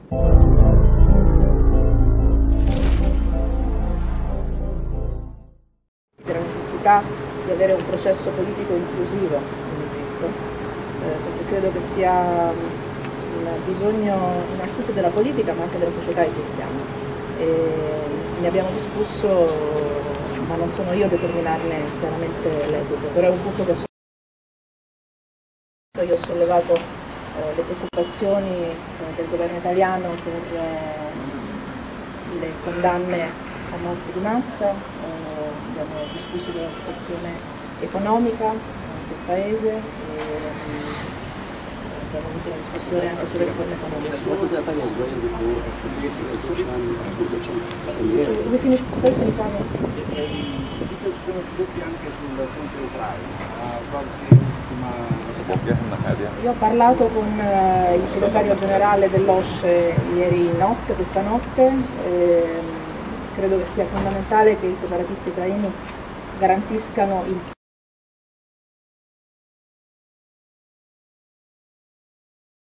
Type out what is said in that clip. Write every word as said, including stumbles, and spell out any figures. Della necessità di avere un processo politico inclusivo in Egitto, eh, perché credo che sia un bisogno innanzitutto della politica ma anche della società egiziana. E ne abbiamo discusso, ma non sono io a determinarne chiaramente l'esito, però è un punto che io ho sollevato eh, le preoccupazioni eh, del governo italiano per eh, le condanne a morte di massa. Eh, abbiamo discusso della situazione economica del Paese e abbiamo avuto una discussione anche sulle riforme economiche. We finish first in Italia. Visto che ci sono sviluppi anche sul fronte ucraino, io ho parlato con il segretario generale dell'OSCE ieri notte, questa notte. E credo che sia fondamentale che i separatisti ucraini garantiscano il